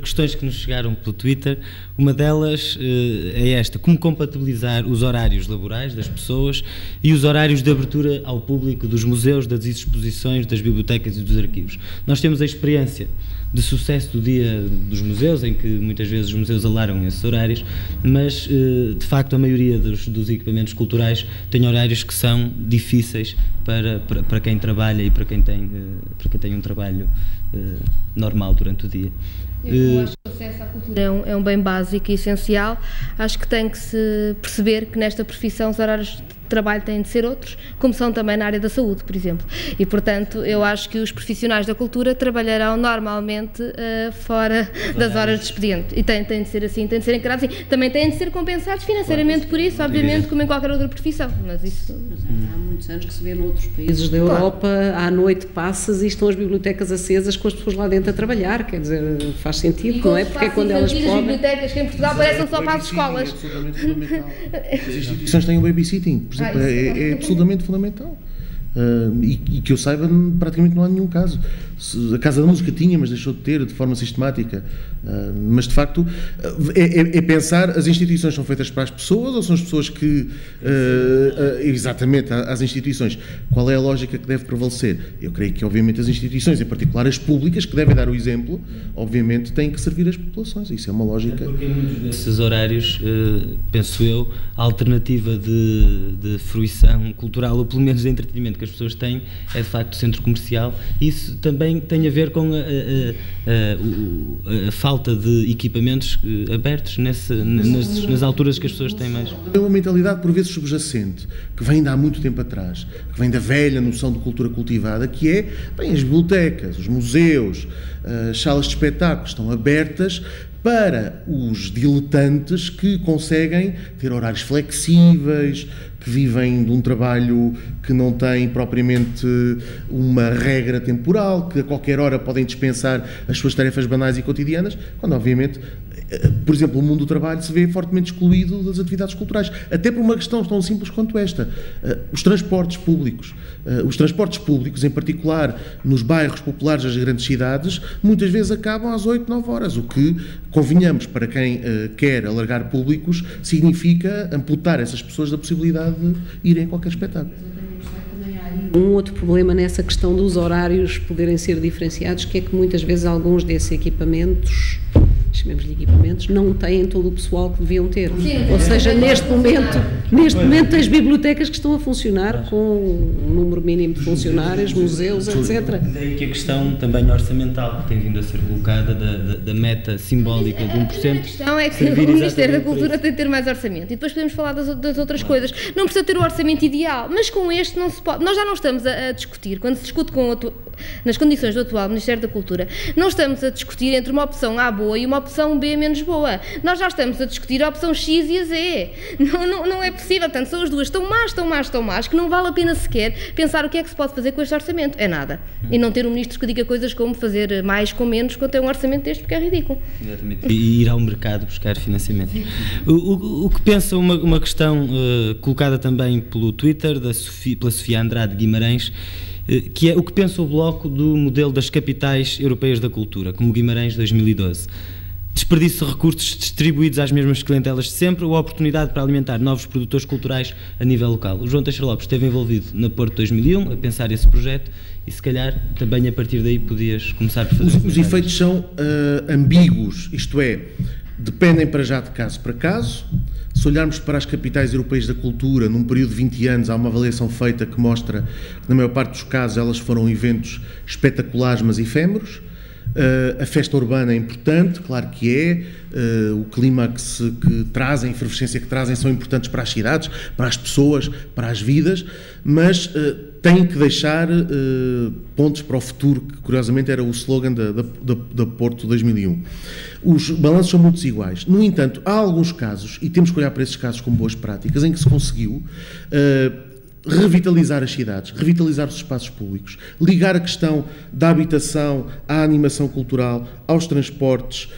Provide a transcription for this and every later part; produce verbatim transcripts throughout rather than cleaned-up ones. Questões que nos chegaram pelo Twitter, uma delas eh, é esta: como compatibilizar os horários laborais das pessoas e os horários de abertura ao público dos museus, das exposições, das bibliotecas e dos arquivos. Nós temos a experiência de sucesso do dia dos museus, em que muitas vezes os museus alargam esses horários, mas eh, de facto a maioria dos, dos equipamentos culturais tem horários que são difíceis para, para, para quem trabalha e para quem tem, para quem tem um trabalho eh, normal durante o dia. Eu acho que o acesso à cultura é um, é um bem básico e essencial. Acho que tem que se perceber que nesta profissão os horários de trabalho têm de ser outros, como são também na área da saúde, por exemplo. E, portanto, eu acho que os profissionais da cultura trabalharão normalmente uh, fora das horas de expediente. E tem, tem de ser assim, tem de ser encarados assim. Também têm de ser compensados financeiramente por isso, obviamente, como em qualquer outra profissão. Mas isso... Mas há muitos anos que se vê noutros países da Europa, claro. À noite passas e estão as bibliotecas acesas com as pessoas lá dentro a trabalhar, quer dizer, faz sentido, não é? Porque é quando elas podem... As bibliotecas que em Portugal aparecem só para as escolas. É as instituições têm o babysitting, por exemplo, ah, é, é, é absolutamente fundamental. Uh, e, e que eu saiba, praticamente não há nenhum caso. Se, a Casa da Música tinha, mas deixou de ter de forma sistemática. Uh, mas, de facto, uh, é, é, é pensar: as instituições são feitas para as pessoas ou são as pessoas que... Uh, uh, exatamente, às instituições. Qual é a lógica que deve prevalecer? Eu creio que, obviamente, as instituições, em particular as públicas, que devem dar o exemplo, obviamente, têm que servir as populações. Isso é uma lógica. É porque em muitos desses horários, uh, penso eu, a alternativa de, de fruição cultural, ou pelo menos de entretenimento, as pessoas têm, é de facto centro comercial. Isso também tem a ver com a, a, a, a, a falta de equipamentos abertos nesse, nas, nas alturas que as pessoas têm mais. É uma mentalidade por vezes subjacente, que vem de há muito tempo atrás, que vem da velha noção de cultura cultivada, que é, bem, as bibliotecas, os museus, as salas de espetáculos estão abertas para os diletantes que conseguem ter horários flexíveis, que vivem de um trabalho que não tem propriamente uma regra temporal, que a qualquer hora podem dispensar as suas tarefas banais e cotidianas, quando obviamente, por exemplo, o mundo do trabalho se vê fortemente excluído das atividades culturais, até por uma questão tão simples quanto esta. Os transportes públicos, os transportes públicos, em particular nos bairros populares das grandes cidades, muitas vezes acabam às oito, nove horas, o que, convenhamos, para quem quer alargar públicos, significa amputar essas pessoas da possibilidade de irem a qualquer espetáculo. Um outro problema nessa questão dos horários poderem ser diferenciados, que é que muitas vezes alguns desses equipamentos, chamemos de equipamentos, não têm todo o pessoal que deviam ter. Sim, ou seja, é neste momento, neste momento tens bibliotecas que estão a funcionar com um número mínimo de funcionários, museus, etcétera. Daí que a questão também orçamental que tem vindo a ser colocada, da, da, da meta simbólica de um por cento. A questão é que o Ministério da Cultura tem de ter mais orçamento e depois podemos falar das, das outras claro. coisas. Não precisa ter o orçamento ideal, mas com este não se pode. Nós já não estamos a, a discutir, quando se discute com atu... nas condições do atual Ministério da Cultura, não estamos a discutir entre uma opção A boa e uma opção B menos boa. Nós já estamos a discutir a opção X e a Z. Não, não, não é possível, portanto, são as duas tão más, tão más, tão más, que não vale a pena sequer pensar o que é que se pode fazer com este orçamento. É nada. Hum. E não ter um ministro que diga coisas como fazer mais com menos quando tem um orçamento deste, porque é ridículo. Exatamente. E ir ao mercado buscar financiamento. O, o, o que pensa uma, uma questão uh, colocada também pelo Twitter, da Sofia, pela Sofia Andrade Guimarães, que é o que pensa o Bloco do modelo das capitais europeias da cultura, como Guimarães dois mil e doze. Desperdício de recursos distribuídos às mesmas clientelas de sempre ou a oportunidade para alimentar novos produtores culturais a nível local. O João Teixeira Lopes esteve envolvido na Porto dois mil e um a pensar esse projeto e se calhar também a partir daí podias começar por fazer... Os, os efeitos são uh, ambíguos, isto é, dependem para já de caso para caso. Se olharmos para as capitais europeias da cultura, num período de vinte anos, há uma avaliação feita que mostra que, na maior parte dos casos, elas foram eventos espetaculares, mas efêmeros. Uh, a festa urbana é importante, claro que é, uh, o clima que, se, que trazem, a efervescência que trazem, são importantes para as cidades, para as pessoas, para as vidas, mas uh, têm que deixar uh, pontos para o futuro, que curiosamente era o slogan da, da, da Porto dois mil e um. Os balanços são muito desiguais. No entanto, há alguns casos, e temos que olhar para esses casos como boas práticas, em que se conseguiu... Uh, revitalizar as cidades, revitalizar os espaços públicos, ligar a questão da habitação à animação cultural, aos transportes,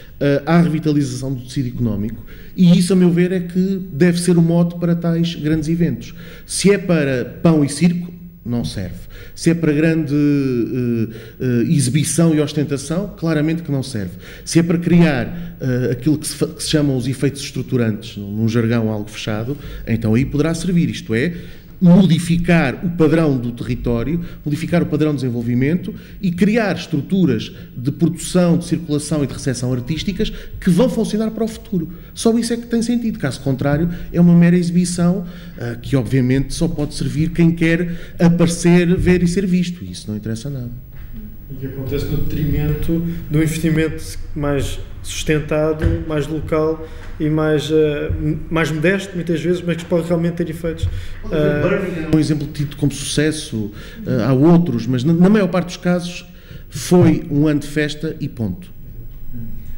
à revitalização do tecido económico. E isso, a meu ver, é que deve ser o mote para tais grandes eventos. Se é para pão e circo, não serve. Se é para grande uh, uh, exibição e ostentação, claramente que não serve. Se é para criar uh, aquilo que se, que se chamam os efeitos estruturantes, num jargão algo fechado, então aí poderá servir, isto é, modificar o padrão do território, modificar o padrão de desenvolvimento e criar estruturas de produção, de circulação e de recepção artísticas que vão funcionar para o futuro. Só isso é que tem sentido, caso contrário é uma mera exibição uh, que obviamente só pode servir quem quer aparecer, ver e ser visto, e isso não interessa nada. E que acontece no detrimento do investimento mais sustentado, mais local e mais, uh, mais modesto, muitas vezes, mas que pode realmente ter efeitos. Uh... Um exemplo tido como sucesso, uh, há outros, mas na, na maior parte dos casos foi um ano de festa e ponto.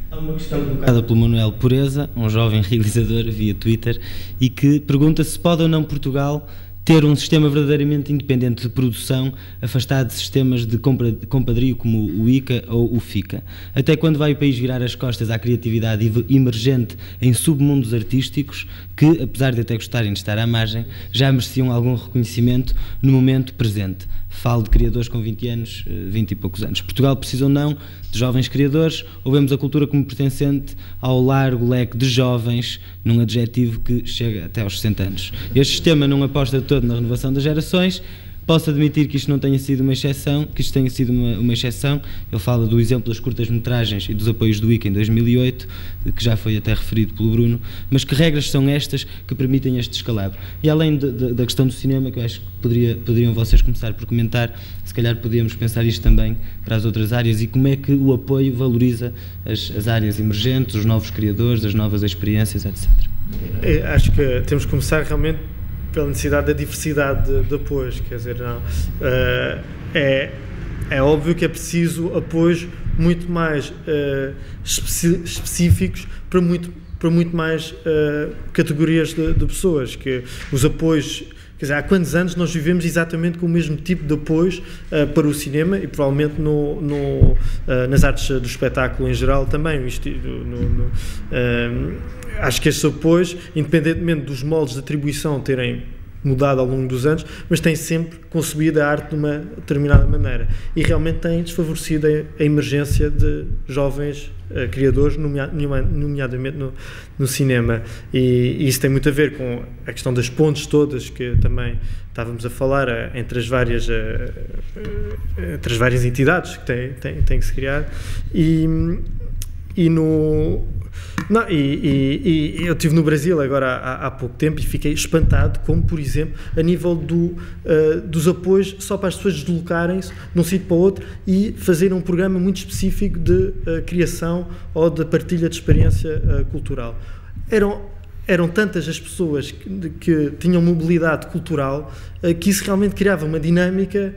Há uma questão colocada pelo Manuel Pureza, um jovem realizador via Twitter, e que pergunta se pode ou não Portugal ter um sistema verdadeiramente independente de produção, afastado de sistemas de compadrio como o I C A ou o FICA. Até quando vai o país virar as costas à criatividade emergente em submundos artísticos que, apesar de até gostarem de estar à margem, já mereciam algum reconhecimento no momento presente? Falo de criadores com vinte anos, vinte e poucos anos. Portugal precisa ou não de jovens criadores, ou vemos a cultura como pertencente ao largo leque de jovens, num adjetivo que chega até aos sessenta anos. Este sistema não aposta todo na renovação das gerações. Posso admitir que isto não tenha sido uma exceção, que isto tenha sido uma, uma exceção. Eu falo do exemplo das curtas-metragens e dos apoios do I C A em dois mil e oito, que já foi até referido pelo Bruno, mas que regras são estas que permitem este descalabro? E além de, de, da questão do cinema, que eu acho que poderia, poderiam vocês começar por comentar, se calhar podíamos pensar isto também para as outras áreas, e como é que o apoio valoriza as, as áreas emergentes, os novos criadores, as novas experiências, etcétera. Eu acho que temos que começar realmente pela necessidade da diversidade de, de apoios, quer dizer, não, uh, é, é óbvio que é preciso apoios muito mais uh, especi- específicos para muito, para muito mais uh, categorias de, de pessoas, que os apoios, quer dizer, há quantos anos nós vivemos exatamente com o mesmo tipo de apoios uh, para o cinema e provavelmente no, no, uh, nas artes do espetáculo em geral também. Isto, no, no, uh, acho que estes apoios, independentemente dos moldes de atribuição terem mudado ao longo dos anos, mas têm sempre concebido a arte de uma determinada maneira e realmente têm desfavorecido a, a emergência de jovens uh, criadores, nomeadamente no, no cinema, e, e isso tem muito a ver com a questão das pontes todas que também estávamos a falar uh, entre, as várias, uh, uh, entre as várias entidades que têm, têm, têm que se criar e, e no... Não, e, e, e eu estive no Brasil agora há, há pouco tempo e fiquei espantado como, por exemplo, a nível do, uh, dos apoios só para as pessoas deslocarem-se de um sítio para o outro e fazerem um programa muito específico de uh, criação ou de partilha de experiência uh, cultural. Eram, eram tantas as pessoas que, que tinham mobilidade cultural uh, que isso realmente criava uma dinâmica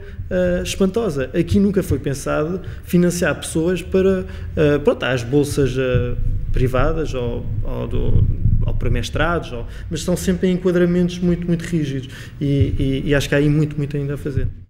uh, espantosa. Aqui nunca foi pensado financiar pessoas para, uh, pronto, as bolsas... Uh, privadas ou, ou, do, ou para mestrados, ou, mas são sempre em enquadramentos muito, muito rígidos e, e, e acho que há aí muito, muito ainda a fazer.